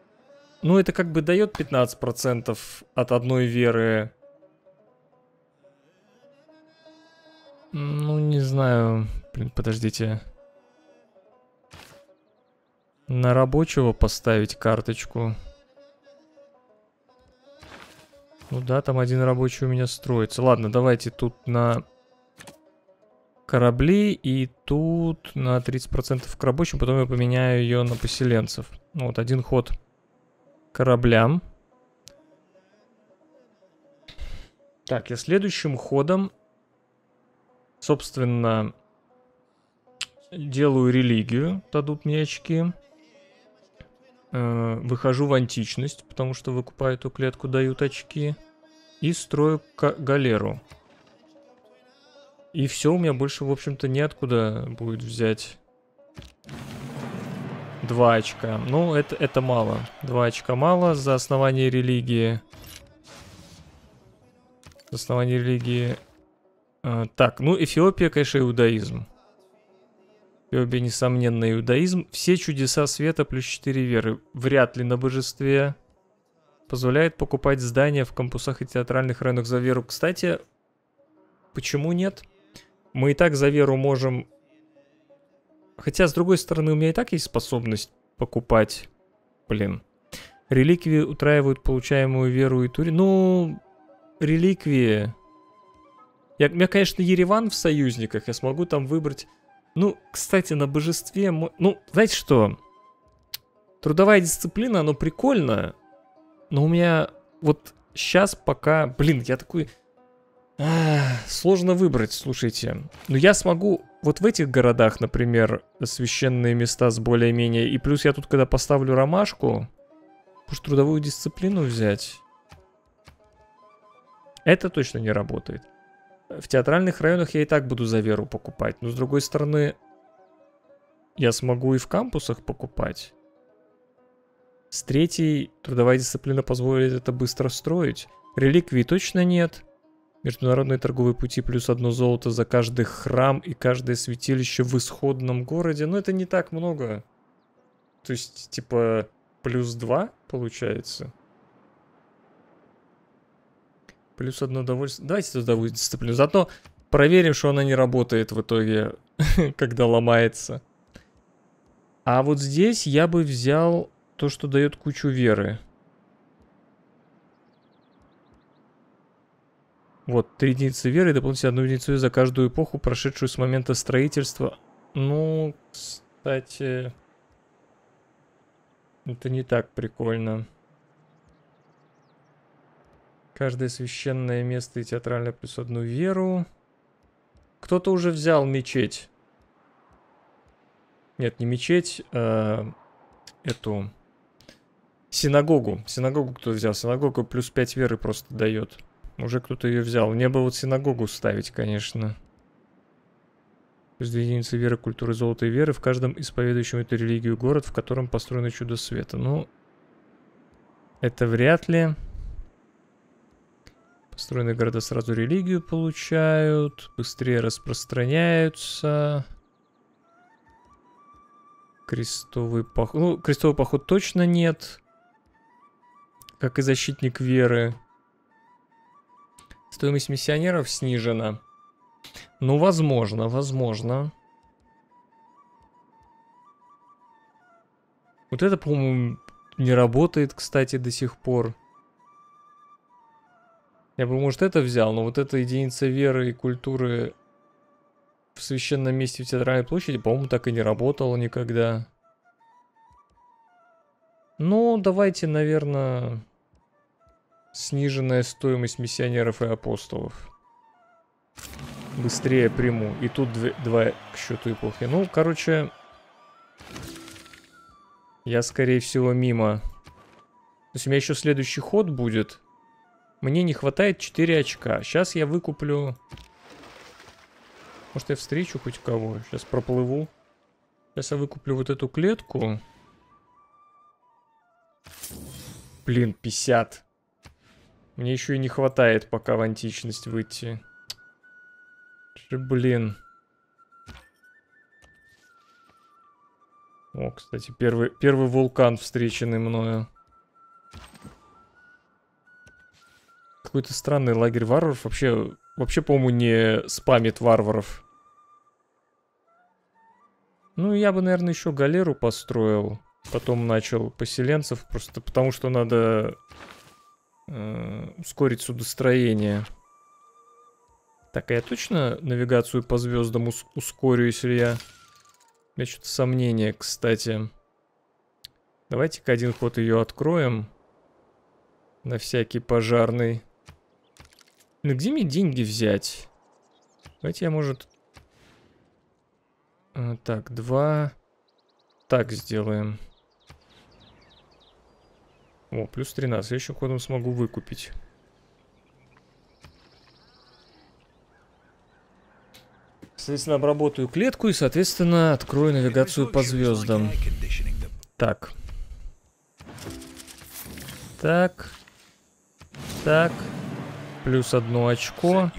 Ну, это как бы дает 15% от одной веры. Ну, не знаю. Блин, подождите. На рабочего поставить карточку. Ну да, там один рабочий у меня строится. Ладно, давайте тут на корабли и тут на 30% к рабочим. Потом я поменяю ее на поселенцев. Ну, вот один ход. Кораблям. Так, я следующим ходом, собственно, делаю религию, дадут мне очки. Выхожу в античность, потому что выкупаю эту клетку, дают очки. И строю галеру. И все, у меня больше, в общем-то, неоткуда будет взять... 2 очка. Ну, это мало. 2 очка мало за основание религии. За основание религии. Так, ну, Эфиопия, конечно, иудаизм. Эфиопия, несомненно, иудаизм. Все чудеса света плюс 4 веры. Вряд ли на божестве. Позволяет покупать здания в кампусах и театральных районах за веру. Кстати, почему нет? Мы и так за веру можем... Хотя, с другой стороны, у меня и так есть способность покупать, блин. Реликвии утраивают получаемую веру и туризм. Ну, реликвии. У меня, конечно, Ереван в союзниках, я смогу там выбрать. Ну, кстати, на божестве... Ну, знаете что? Трудовая дисциплина, оно прикольно. Но у меня вот сейчас пока... Блин, я такой... Сложно выбрать, слушайте. Но я смогу... Вот в этих городах, например, священные места с более-менее. И плюс я тут, когда поставлю ромашку, уж трудовую дисциплину взять. Это точно не работает. В театральных районах я и так буду за веру покупать. Но, с другой стороны, я смогу и в кампусах покупать. С третьей трудовая дисциплина позволит это быстро строить. Реликвий точно нет. Международные торговые пути плюс 1 золото за каждый храм и каждое святилище в исходном городе. Но это не так много. То есть, типа, плюс 2 получается. Плюс одно удовольствие. Давайте сюда дисциплину. Заодно проверим, что она не работает в итоге, когда ломается. А вот здесь я бы взял то, что дает кучу веры. Вот, 3 единицы веры и дополнительно 1 единицу за каждую эпоху, прошедшую с момента строительства. Ну, кстати, это не так прикольно. Каждое священное место и театральное плюс 1 веру. Кто-то уже взял мечеть. Нет, не мечеть, а эту синагогу. Синагогу кто взял? Синагогу плюс 5 веры просто дает. Уже кто-то ее взял. Мне бы вот синагогу ставить, конечно. Плюс 2 единицы веры, культуры, золота и веры в каждом исповедующем эту религию город, в котором построено чудо света. Ну, это вряд ли. Построенные города сразу религию получают. Быстрее распространяются. Крестовый поход. Ну, крестовый поход точно нет. Как и защитник веры. Стоимость миссионеров снижена. Ну, возможно, возможно. Вот это, по-моему, не работает, кстати, до сих пор. Я бы, может, это взял, но вот эта единица веры и культуры в священном месте в Театральной площади, по-моему, так и не работала никогда. Ну, давайте, наверное... Сниженная стоимость миссионеров и апостолов. Быстрее приму. И тут 2 к счету эпохи. Ну, короче, я, скорее всего, мимо. То есть у меня еще следующий ход будет. Мне не хватает 4 очка. Сейчас я выкуплю... Может, я встречу хоть кого? Сейчас проплыву. Сейчас я выкуплю вот эту клетку. Блин, 50. Мне еще и не хватает пока в античность выйти. Блин. О, кстати, первый вулкан, встреченный мною. Какой-то странный лагерь варваров. Вообще, по-моему, не спамит варваров. Ну, я бы, наверное, еще галеру построил. Потом начал поселенцев. Просто потому, что надо... ускорить судостроение. Так, а я точно навигацию по звездам ускорю, если я... У меня что-то сомнение, кстати. Давайте-ка один ход ее откроем. На всякий пожарный. Ну где мне деньги взять? Давайте я, может... Так, 2... Так сделаем. О, плюс 13. Я еще ходом смогу выкупить. Соответственно, обработаю клетку и, соответственно, открою навигацию по звездам. Так. Так. Так. Плюс 1 очко.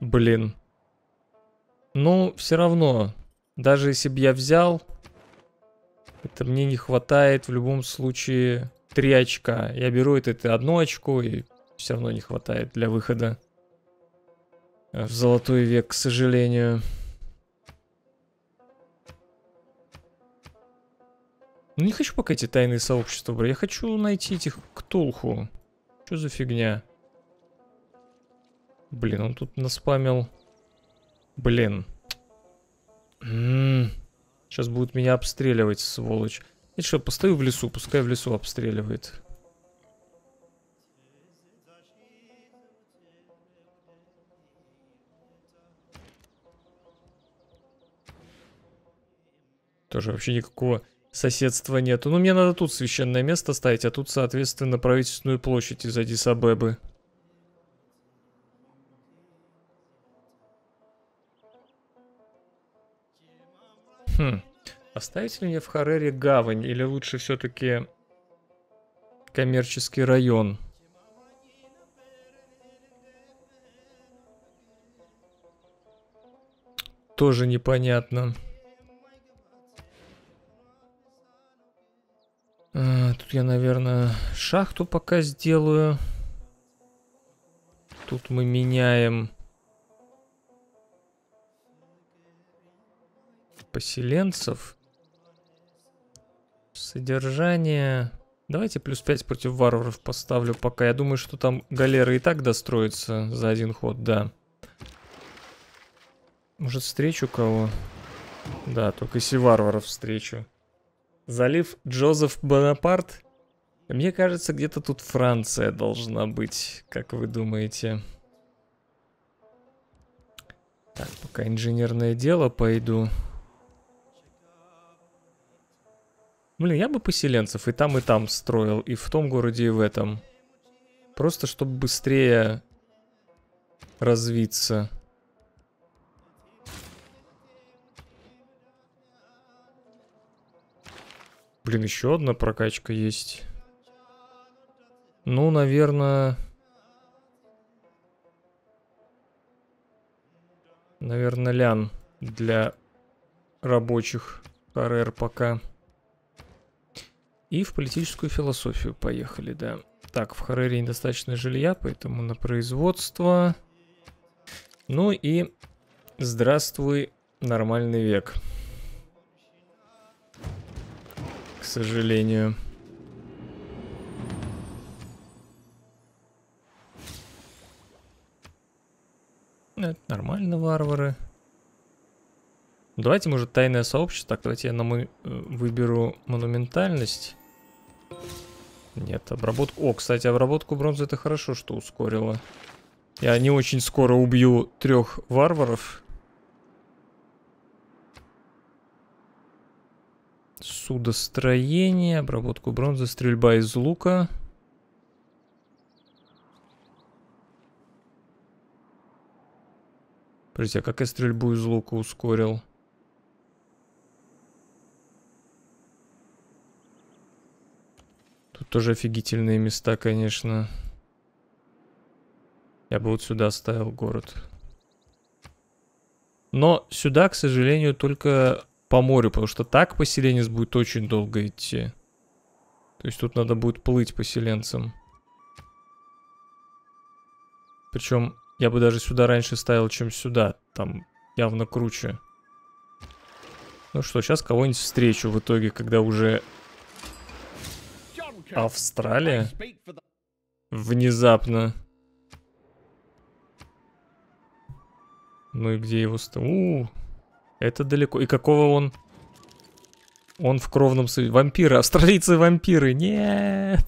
Блин. Ну, все равно. Даже если бы я взял, это мне не хватает в любом случае 3 очка. Я беру это 1 очко, и все равно не хватает для выхода в золотой век, к сожалению. Ну, не хочу пока эти тайные сообщества брать. Я хочу найти этих ктулху. Что за фигня? Блин, он тут наспамил. Блин. Сейчас будут меня обстреливать, сволочь. Я что, постою в лесу, пускай в лесу обстреливает. Тоже вообще никакого соседства нету. Ну, мне надо тут священное место ставить, а тут, соответственно, правительственную площадь из Аддис-Абебы. Хм. Оставить ли мне в Харере гавань? Или лучше все-таки коммерческий район? тоже непонятно. Тут я, наверное, шахту пока сделаю. Тут мы меняем поселенцев. Содержание. Давайте плюс 5 против варваров поставлю пока. Я думаю, что там галеры и так достроятся за один ход, да. Может, встречу кого? Да, только если варваров встречу. Залив Джозеф Бонапарт. Мне кажется, где-то тут Франция должна быть, как вы думаете. Так, пока инженерное дело пойду. Блин, я бы поселенцев и там строил, и в том городе, и в этом. Просто, чтобы быстрее развиться. Блин, еще одна прокачка есть. Ну, наверное... Наверное, лян для рабочих РР пока. И в политическую философию поехали, да. Так, в Харере недостаточно жилья, поэтому на производство. Ну и здравствуй, нормальный век. К сожалению. Это нормально, варвары. Давайте, может, тайное сообщество. Так, давайте я выберу монументальность. Нет, обработку... О, кстати, обработку бронзы это хорошо, что ускорило. Я не очень скоро убью 3 варваров. Судостроение, обработку бронзы, стрельба из лука. Подождите, а как я стрельбу из лука ускорил? Тут тоже офигительные места, конечно. Я бы вот сюда ставил город. Но сюда, к сожалению, только по морю, потому что так поселенец будет очень долго идти. То есть тут надо будет плыть поселенцам. Причем я бы даже сюда раньше ставил, чем сюда. Там явно круче. Ну что, сейчас кого-нибудь встречу в итоге, когда уже... Австралия? Внезапно. Ну и где его... это далеко. И какого он? Он в кровном союзе. Вампиры. Австралийцы вампиры. Нет.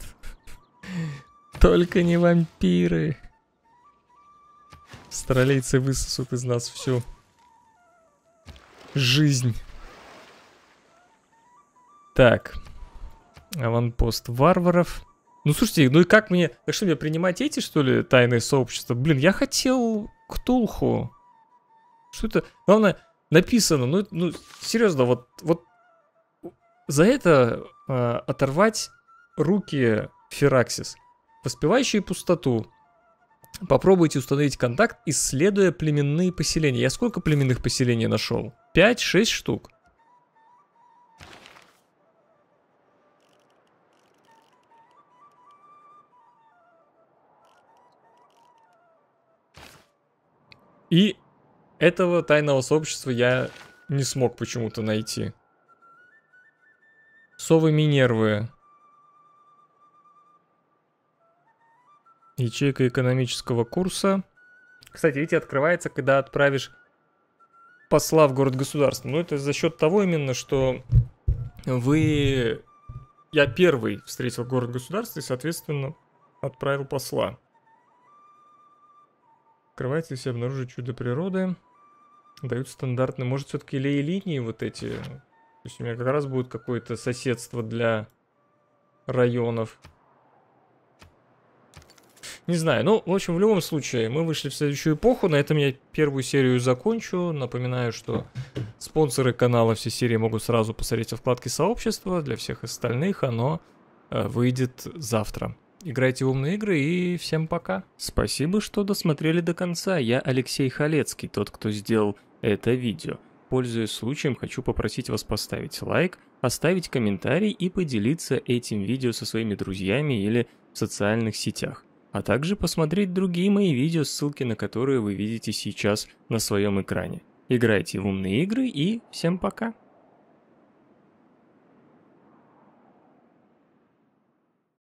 Только не вампиры. Австралийцы высосут из нас всю жизнь. Так. Аванпост варваров. Ну, слушайте, ну и как мне... Так что мне принимать эти, что ли, тайные сообщества? Блин, я хотел Ктулху. Что это? Главное... Написано, ну серьезно, вот за это оторвать руки Фераксис. Воспевающие пустоту. Попробуйте установить контакт, исследуя племенные поселения. Я сколько племенных поселений нашел? 5-6 штук. И... Этого тайного сообщества я не смог почему-то найти. Совы Минервы. Ячейка экономического курса. Кстати, видите, открывается, когда отправишь посла в город-государство. Но это за счет того именно, что вы... Я первый встретил город-государство и, соответственно, отправил посла. Открывается, если обнаружить чудо природы. Дают стандартные, может, все-таки линии вот эти. То есть у меня как раз будет какое-то соседство для районов. Не знаю, ну, в общем, в любом случае, мы вышли в следующую эпоху. На этом я первую серию закончу. Напоминаю, что спонсоры канала все серии могут сразу посмотреть во вкладке сообщества. Для всех остальных оно выйдет завтра. Играйте в умные игры и всем пока. Спасибо, что досмотрели до конца. Я Алексей Халецкий, тот, кто сделал это видео. Пользуясь случаем, хочу попросить вас поставить лайк, оставить комментарий и поделиться этим видео со своими друзьями или в социальных сетях. А также посмотреть другие мои видео, ссылки на которые вы видите сейчас на своем экране. Играйте в умные игры и всем пока!